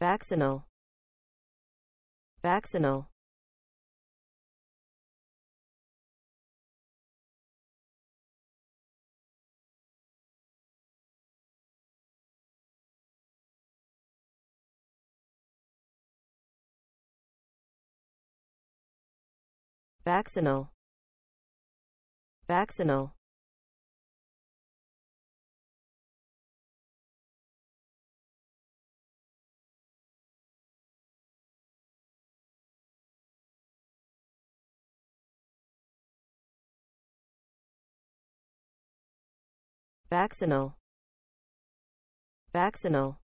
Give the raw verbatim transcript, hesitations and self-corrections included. Vaccinal. Vaccinal. Vaccinal. Vaccinal. Vaccinal. Vaccinal.